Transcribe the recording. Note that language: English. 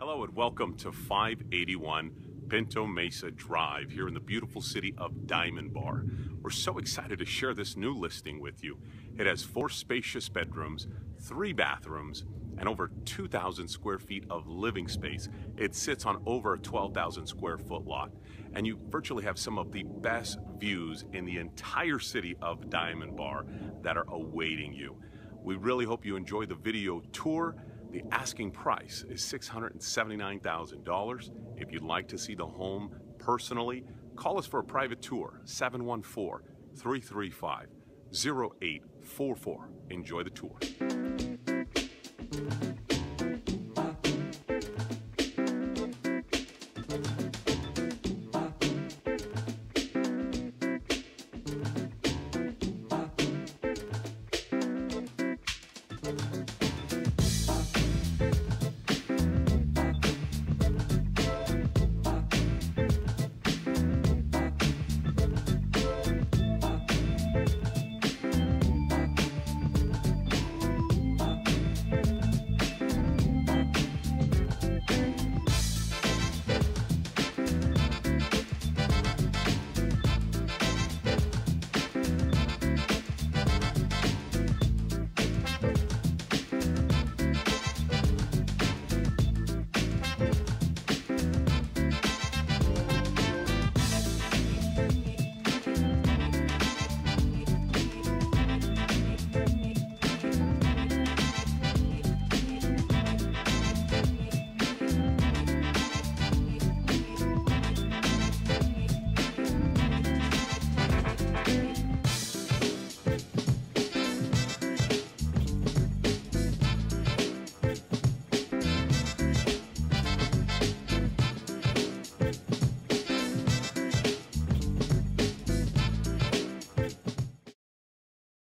Hello and welcome to 581 Pinto Mesa Drive here in the beautiful city of Diamond Bar. We're so excited to share this new listing with you. It has 4 spacious bedrooms, 3 bathrooms, and over 2,000 square feet of living space. It sits on over a 12,000 square foot lot, and you virtually have some of the best views in the entire city of Diamond Bar that are awaiting you. We really hope you enjoy the video tour. The asking price is $679,000. If you'd like to see the home personally, call us for a private tour, 714-335-0844. Enjoy the tour.